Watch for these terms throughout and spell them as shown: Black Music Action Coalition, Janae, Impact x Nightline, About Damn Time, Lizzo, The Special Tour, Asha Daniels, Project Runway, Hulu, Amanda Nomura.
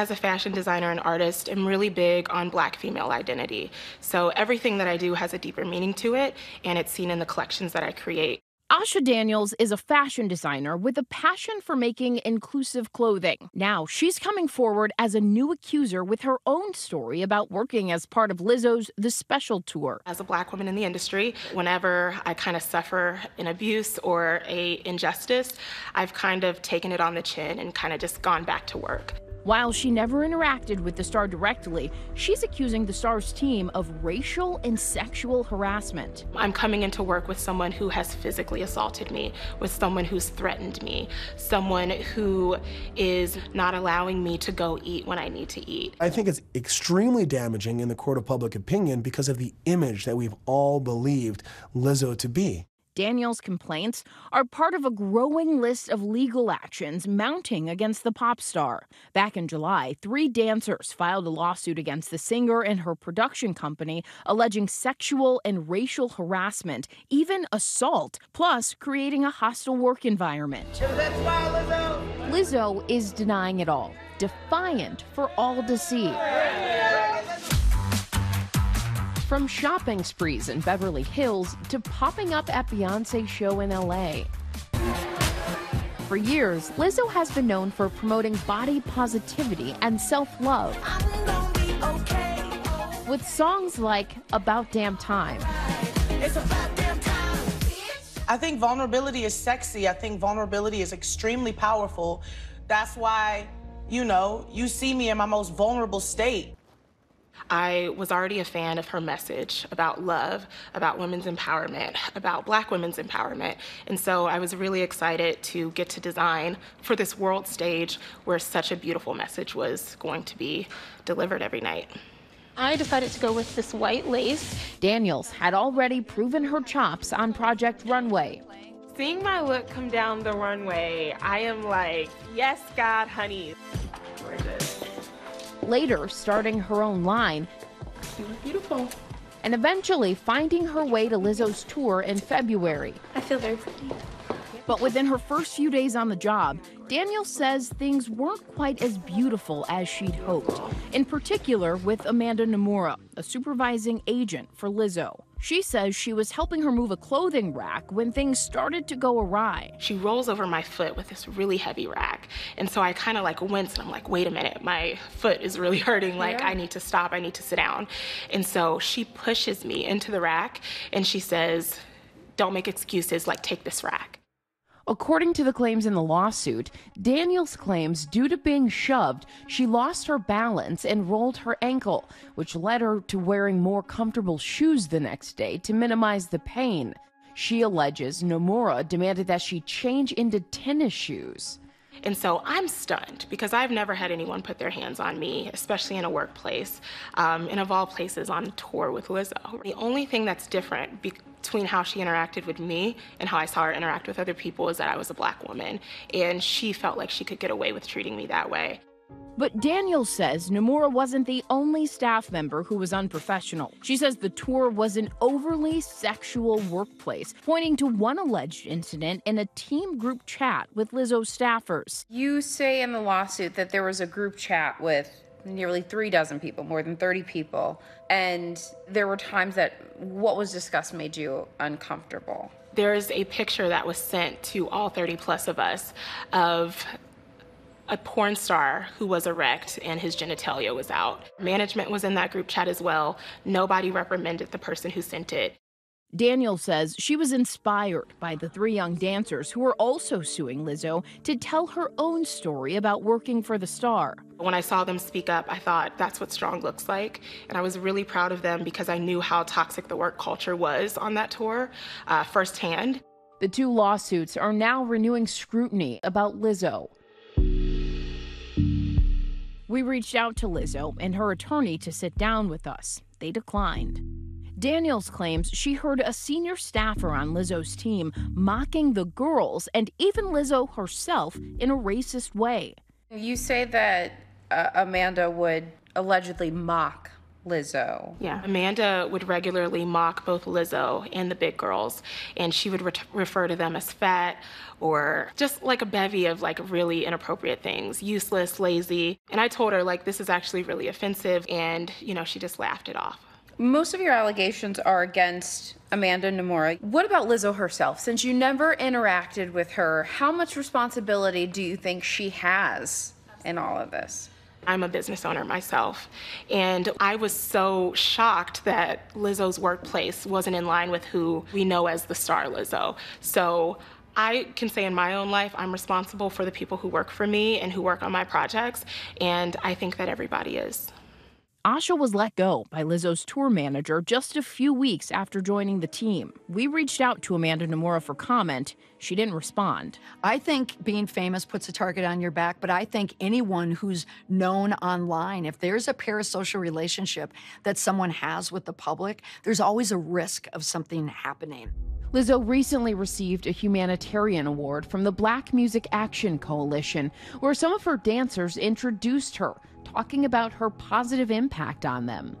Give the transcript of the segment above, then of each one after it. as a fashion designer and artist, am really big on Black female identity. So everything that I do has a deeper meaning to it, and it's seen in the collections that I create. Asha Daniels is a fashion designer with a passion for making inclusive clothing. Now, she's coming forward as a new accuser with her own story about working as part of Lizzo's The Special Tour. As a Black woman in the industry, whenever I kind of suffer an abuse or a injustice, I've kind of taken it on the chin and kind of just gone back to work. While she never interacted with the star directly, she's accusing the star's team of racial and sexual harassment. I'm coming into work with someone who has physically assaulted me, with someone who's threatened me, someone who is not allowing me to go eat when I need to eat. I think it's extremely damaging in the court of public opinion because of the image that we've all believed Lizzo to be. Daniels' complaints are part of a growing list of legal actions mounting against the pop star. Back in July, 3 dancers filed a lawsuit against the singer and her production company, alleging sexual and racial harassment, even assault, plus creating a hostile work environment. Lizzo is denying it all, defiant for all to see. From shopping sprees in Beverly Hills to popping up at Beyoncé's show in LA. For years, Lizzo has been known for promoting body positivity and self-love. Okay. With songs like About Damn Time. It's about damn time, bitch. I think vulnerability is sexy. I think vulnerability is extremely powerful. That's why, you know, you see me in my most vulnerable state. I was already a fan of her message about love, about women's empowerment, about Black women's empowerment. And so I was really excited to get to design for this world stage where such a beautiful message was going to be delivered every night. I decided to go with this white lace. Daniels had already proven her chops on Project Runway. Seeing my look come down the runway, I am like, yes, God, honey. Gorgeous. Later, starting her own line. You look beautiful. And eventually finding her way to Lizzo's tour in February. I feel very pretty. But within her first few days on the job, Daniels says things weren't quite as beautiful as she'd hoped. In particular with Amanda Nomura, a supervising agent for Lizzo. She says she was helping her move a clothing rack when things started to go awry. She rolls over my foot with this really heavy rack. And so I kind of like wince and I'm like, wait a minute, my foot is really hurting. Like, yeah. I need to stop, I need to sit down. And so she pushes me into the rack and she says, don't make excuses, like take this rack. According to the claims in the lawsuit, Daniels claims due to being shoved, she lost her balance and rolled her ankle, which led her to wearing more comfortable shoes the next day to minimize the pain. She alleges Nomura demanded that she change into tennis shoes. And so I'm stunned because I've never had anyone put their hands on me, especially in a workplace, and of all places on tour with Lizzo. The only thing that's different between how she interacted with me and how I saw her interact with other people is that I was a Black woman, and she felt like she could get away with treating me that way. But Daniels says Nomura wasn't the only staff member who was unprofessional. She says the tour was an overly sexual workplace, pointing to one alleged incident in a team group chat with Lizzo's staffers. You say in the lawsuit that there was a group chat with nearly 3 dozen people, more than 30 people, and there were times that what was discussed made you uncomfortable. There is a picture that was sent to all 30+ of us of a porn star who was erect and his genitalia was out. Management was in that group chat as well. Nobody reprimanded the person who sent it. Daniels says she was inspired by the 3 young dancers who were also suing Lizzo to tell her own story about working for the star. When I saw them speak up, I thought that's what strong looks like. And I was really proud of them because I knew how toxic the work culture was on that tour firsthand. The 2 lawsuits are now renewing scrutiny about Lizzo. We reached out to Lizzo and her attorney to sit down with us. They declined. Daniels claims she heard a senior staffer on Lizzo's team mocking the girls and even Lizzo herself in a racist way. You say that Amanda would allegedly mock Lizzo. Yeah. Amanda would regularly mock both Lizzo and the big girls, and she would refer to them as fat, or just like a bevy of like really inappropriate things, useless, lazy. And I told her like, this is actually really offensive, and you know, she just laughed it off. Most of your allegations are against Amanda Nomura. What about Lizzo herself? Since you never interacted with her, how much responsibility do you think she has in all of this? I'm a business owner myself, and I was so shocked that Lizzo's workplace wasn't in line with who we know as the star Lizzo. So I can say in my own life, I'm responsible for the people who work for me and who work on my projects, and I think that everybody is. Asha was let go by Lizzo's tour manager just a few weeks after joining the team. We reached out to Amanda Nomura for comment. She didn't respond. I think being famous puts a target on your back, but I think anyone who's known online, if there's a parasocial relationship that someone has with the public, there's always a risk of something happening. Lizzo recently received a humanitarian award from the Black Music Action Coalition, where some of her dancers introduced her, talking about her positive impact on them.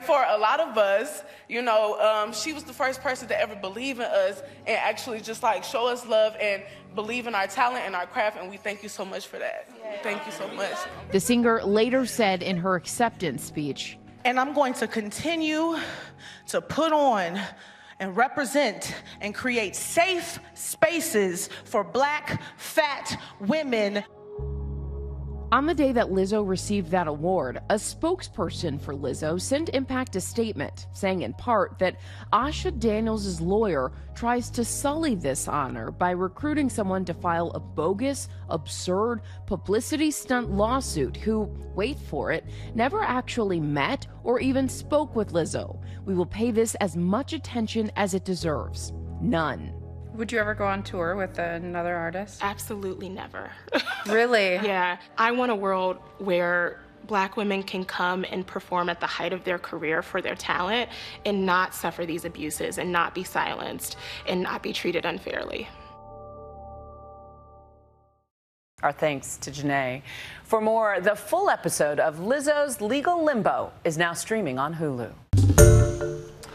For a lot of us, you know, she was the first person to ever believe in us and actually just like show us love and believe in our talent and our craft, and we thank you so much for that. Thank you so much. The singer later said in her acceptance speech, "And I'm going to continue to put on and represent and create safe spaces for Black, fat women." On the day that Lizzo received that award, a spokesperson for Lizzo sent Impact a statement saying in part that Asha Daniels' lawyer tries to sully this honor by recruiting someone to file a bogus, absurd, publicity stunt lawsuit who, wait for it, never actually met or even spoke with Lizzo. We will pay this as much attention as it deserves. None. Would you ever go on tour with another artist? Absolutely never. Really? Yeah. I want a world where Black women can come and perform at the height of their career for their talent and not suffer these abuses and not be silenced and not be treated unfairly. Our thanks to Janae. For more, the full episode of Lizzo's Legal Limbo is now streaming on Hulu.